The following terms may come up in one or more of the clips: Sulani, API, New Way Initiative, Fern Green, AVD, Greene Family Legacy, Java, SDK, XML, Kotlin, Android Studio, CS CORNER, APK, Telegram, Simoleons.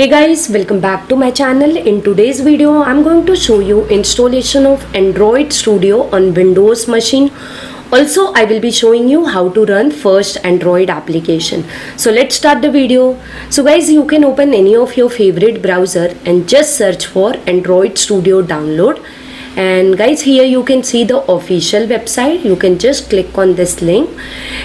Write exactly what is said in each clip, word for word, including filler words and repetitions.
Hey guys, welcome back to my channel. In today's video, I'm going to show you installation of Android Studio on Windows machine. Also, I will be showing you how to run first Android application. So let's start the video. So guys, you can open any of your favorite browser and just search for Android Studio download. And guys, here you can see the official website. You can just click on this link.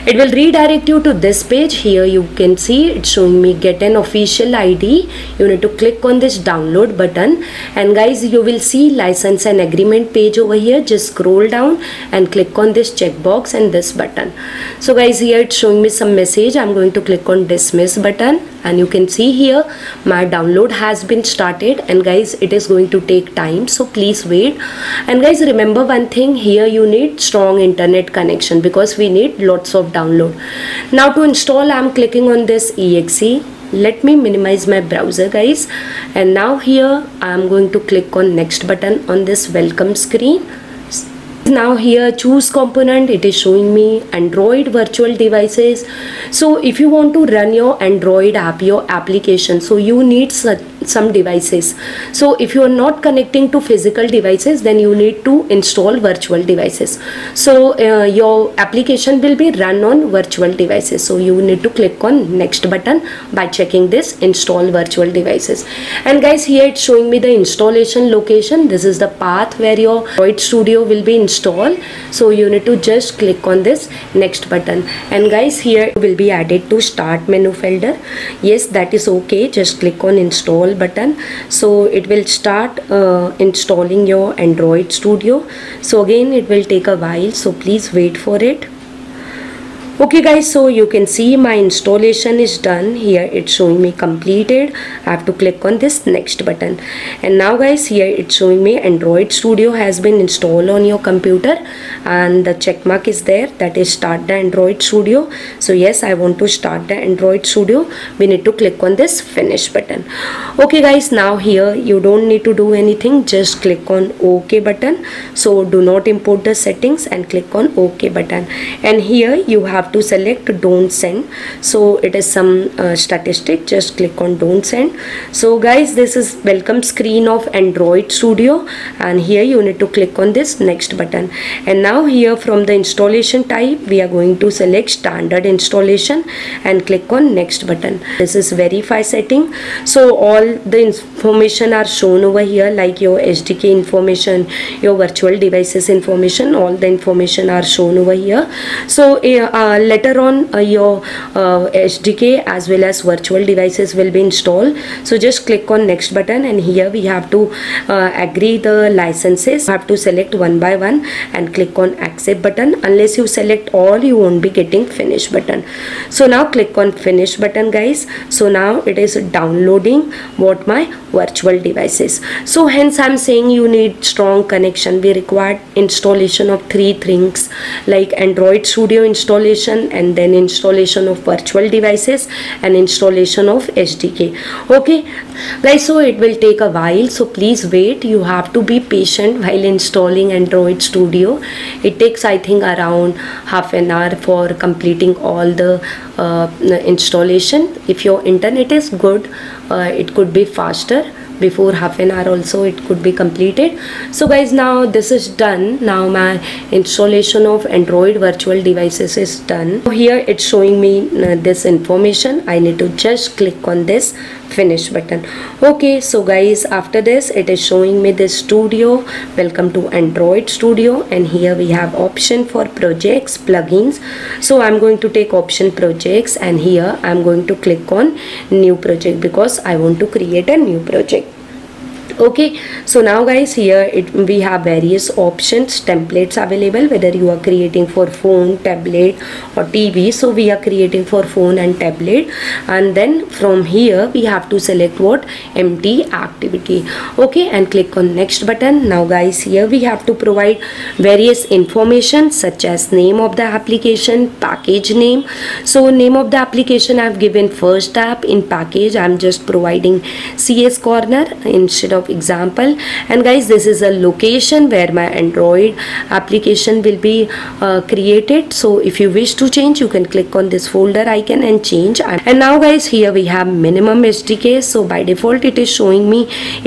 It will redirect you to this page. Here you can see it's showing me get an official I D. You need to click on this download button, and guys, you will see license and agreement page over here. Just scroll down and click on this checkbox and this button. So guys, here it's showing me some message. I'm going to click on dismiss button, and you can see here my download has been started, and guys, it is going to take time, so please wait. And guys, remember one thing, here you need strong internet connection because we need lots of download. Now to install, I'm clicking on this E X E. Let me minimize my browser, guys, and now here I'm going to click on next button on this welcome screen. Now here choose component. It is showing me Android virtual devices. So if you want to run your Android app, your application, so you need such some devices. So if you are not connecting to physical devices, then you need to install virtual devices. So uh, your application will be run on virtual devices, so you need to click on next button by checking this install virtual devices. And guys, here it's showing me the installation location. This is the path where your Android Studio will be installed, so you need to just click on this next button. And guys, here it will be added to start menu folder. Yes, that is okay. Just click on install button, so it will start uh, installing your Android Studio. So again, it will take a while, so please wait for it. Okay guys, so you can see my installation is done. Here it's showing me completed. I have to click on this next button, and now guys, here it's showing me Android Studio has been installed on your computer, and the check mark is there, that is start the Android Studio. So yes, I want to start the Android Studio. We need to click on this finish button. Okay guys, now here you don't need to do anything, just click on OK button. So do not import the settings and click on OK button, and here you have to select don't send. So it is some uh, statistic, just click on don't send. So guys, this is welcome screen of Android Studio, and here you need to click on this next button. And now here from the installation type, we are going to select standard installation and click on next button. This is verify setting, so all the information are shown over here, like your S D K information, your virtual devices information, all the information are shown over here. So uh, Uh, later on uh, your uh, S D K as well as virtual devices will be installed. So just click on next button, and here we have to uh, agree the licenses. You have to select one by one and click on accept button. Unless you select all, you won't be getting finish button. So now click on finish button, guys. So now it is downloading what my virtual devices. So hence I'm saying you need strong connection. We required installation of three things, like Android Studio installation, and then installation of virtual devices, and installation of S D K. Okay guys, so it will take a while, so please wait. You have to be patient while installing Android Studio. It takes, I think, around half an hour for completing all the uh, installation. If your internet is good, uh, it could be faster. Before half an hour also it could be completed. So guys, now this is done. Now my installation of Android virtual devices is done. Here it's showing me uh, this information. I need to just click on this finish button. Okay, so guys, after this it is showing me this studio, welcome to Android Studio, and here we have option for projects, plugins. So I'm going to take option projects, and here I'm going to click on new project because I want to create a new project. Okay, so now guys, here it we have various options, templates available, whether you are creating for phone, tablet or T V. So we are creating for phone and tablet, and then from here we have to select what empty activity. Okay, and click on next button. Now guys, here we have to provide various information such as name of the application, package name. So name of the application I've given first app. In package I'm just providing C S Corner instead of of example. And guys, this is a location where my Android application will be uh, created. So if you wish to change, you can click on this folder icon and change. And now guys, here we have minimum S D K. So by default it is showing me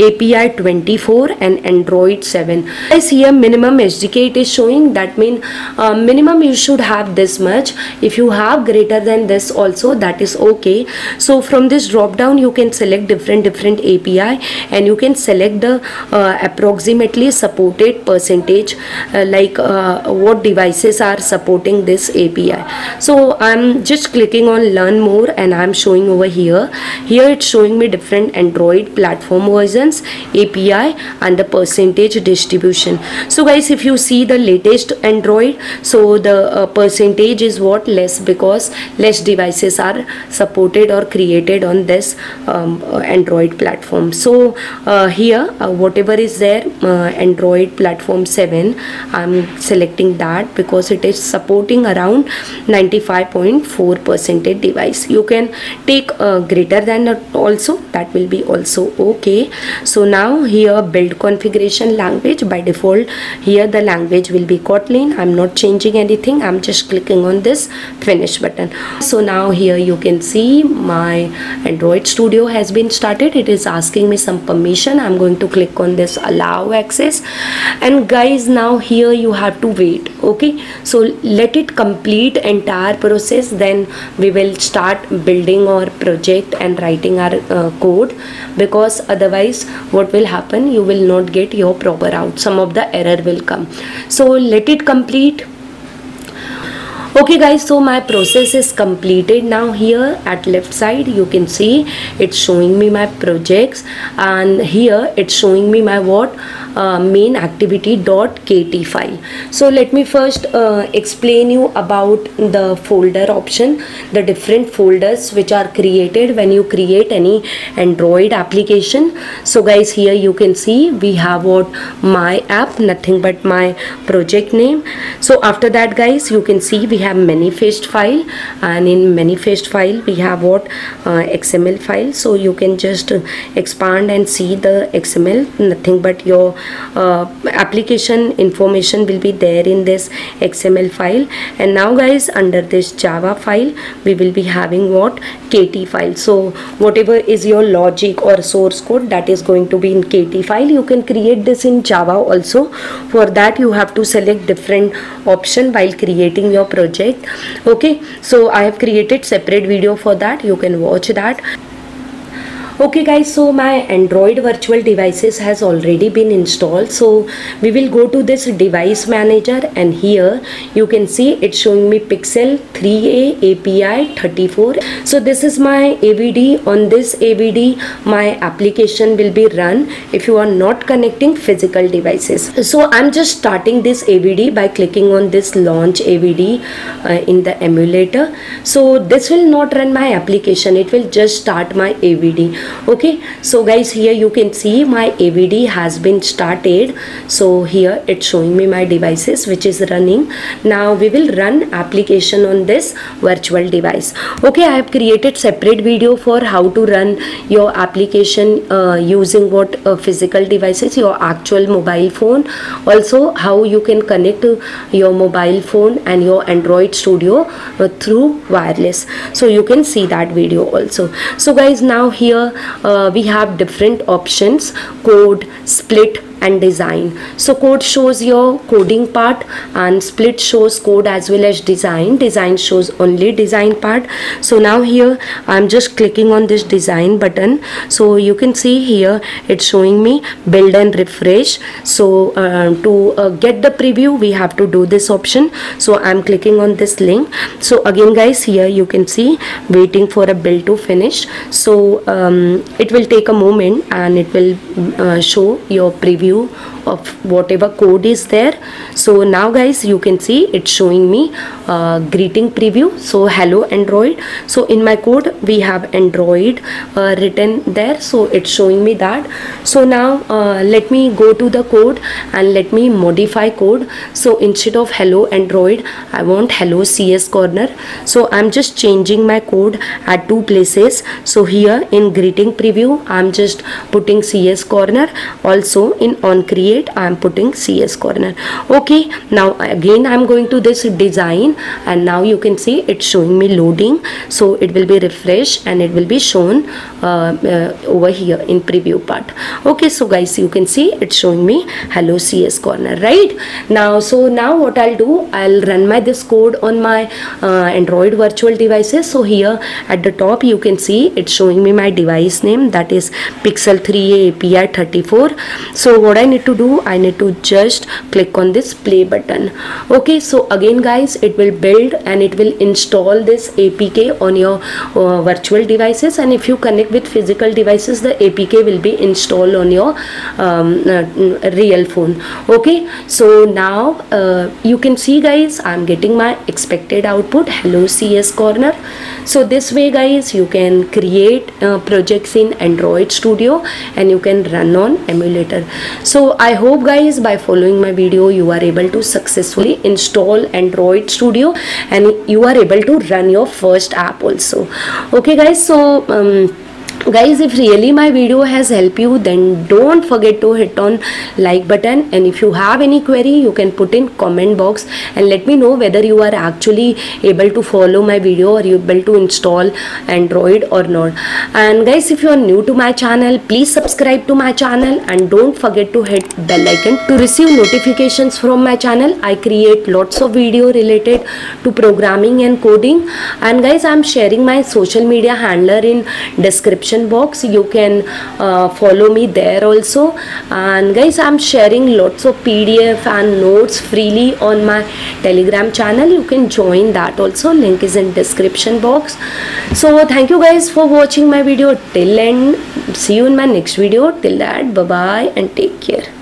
A P I twenty-four and Android seven. Guys, here minimum S D K it is showing, that means uh, minimum you should have this much. If you have greater than this also, that is okay. So from this drop down you can select different different A P I and you can select the uh, approximately supported percentage, uh, like uh, what devices are supporting this A P I. So I'm just clicking on learn more and I'm showing over here. Here it's showing me different Android platform versions, A P I and the percentage distribution. So guys, if you see the latest Android, so the uh, percentage is what, less, because less devices are supported or created on this um, uh, Android platform. So uh, here uh, whatever is there, uh, Android platform seven, I'm selecting that because it is supporting around ninety-five point four percentage device. You can take uh, greater than also, that will be also okay. So now here build configuration language, by default here the language will be Kotlin. I'm not changing anything, I'm just clicking on this finish button. So now here you can see my Android Studio has been started. It is asking me some permission. I'm going to click on this allow access. And guys, now here you have to wait, okay? So let it complete entire process, then we will start building our project and writing our uh, code, because otherwise what will happen, you will not get your proper out, some of the error will come. So let it complete. Okay guys, so my process is completed. Now here at left side you can see it's showing me my projects, and here it's showing me my what, uh, main activity dot kt file. So let me first uh, explain you about the folder option, the different folders which are created when you create any Android application. So guys, here you can see we have what, my app, nothing but my project name. So after that guys, you can see we We have manifest file, and in manifest file we have what, uh, X M L file. So you can just expand and see the X M L, nothing but your uh, application information will be there in this X M L file. And now guys, under this Java file we will be having what, K T file. So whatever is your logic or source code, that is going to be in K T file. You can create this in Java also. For that you have to select different option while creating your project Project. Okay, so I have created separate video for that, you can watch that. Okay guys, so my Android virtual devices has already been installed. So we will go to this device manager, and here you can see it's showing me Pixel three A A P I thirty-four. So this is my A V D. On this A V D my application will be run if you are not connecting physical devices. So I'm just starting this A V D by clicking on this launch A V D uh, in the emulator. So this will not run my application, it will just start my A V D. Okay, so guys, here you can see my A V D has been started. So here it's showing me my devices which is running. Now we will run application on this virtual device. Okay, I have created separate video for how to run your application uh, using what, uh, physical devices, your actual mobile phone, also how you can connect to your mobile phone and your Android Studio uh, through wireless. So you can see that video also. So guys, now here Uh, we have different options, code, split and design. So code shows your coding part, and split shows code as well as design. Design shows only design part. So now here I'm just clicking on this design button. So you can see here it's showing me build and refresh. So uh, to uh, get the preview we have to do this option. So I'm clicking on this link. So again guys, here you can see waiting for a build to finish. So um, it will take a moment and it will uh, show your preview view of whatever code is there. So now guys, you can see it's showing me uh, greeting preview. So hello Android. So in my code we have Android uh, written there, so it's showing me that. So now uh, let me go to the code and let me modify code. So instead of hello Android, I want hello C S Corner. So I'm just changing my code at two places. So here in greeting preview I'm just putting C S Corner, also in on create I'm putting C S Corner. Okay, now again I'm going to this design and now you can see it's showing me loading. So it will be refreshed and it will be shown uh, uh, over here in preview part. Okay, so guys, you can see it's showing me hello C S Corner right now. So now what I'll do, I'll run my this code on my uh, Android virtual devices. So here at the top you can see it's showing me my device name, that is Pixel three A A P I thirty-four. So what I need to do, I need to just click on this play button. Okay, so again guys, it will build and it will install this A P K on your uh, virtual devices, and if you connect with physical devices the A P K will be installed on your um, uh, real phone. Okay, so now uh, you can see guys, I'm getting my expected output hello C S Corner. So this way guys, you can create uh, projects in Android Studio and you can run on emulator. So I hope guys, by following my video you are able to successfully install Android Studio and you are able to run your first app also. Okay guys, so um, guys, if really my video has helped you, then don't forget to hit on like button, and if you have any query you can put in comment box and let me know whether you are actually able to follow my video or you're able to install Android or not. And guys, if you are new to my channel, please subscribe to my channel and don't forget to hit bell icon to receive notifications from my channel. I create lots of video related to programming and coding. And guys, I'm sharing my social media handler in description box, you can uh, follow me there also. And guys, I'm sharing lots of P D F and notes freely on my Telegram channel, you can join that also, link is in description box. So thank you guys for watching my video till end. See you in my next video. Till that, bye bye and take care.